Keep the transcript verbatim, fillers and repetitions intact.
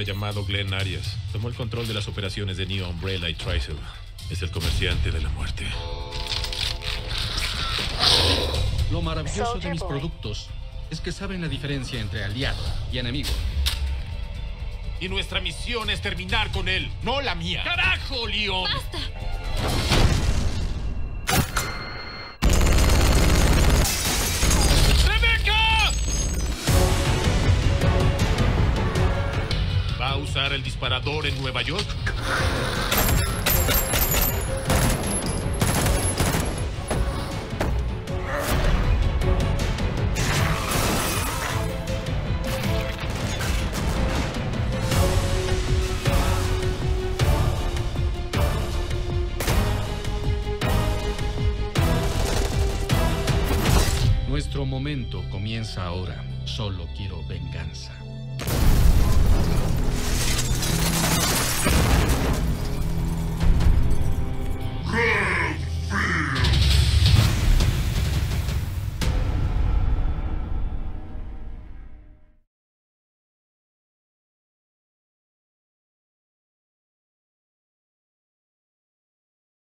hombre llamado Glenn Arias tomó el control de las operaciones de Neo Umbrella y Tricell. Es el comerciante de la muerte. Lo maravilloso de mis productos es que saben la diferencia entre aliado y enemigo. Y nuestra misión es terminar con él, no la mía. ¡Carajo, León! ¡Basta! ¡Rebeca! ¿Va a usar el disparador en Nueva York? Nuestro momento comienza ahora. Solo quiero venganza.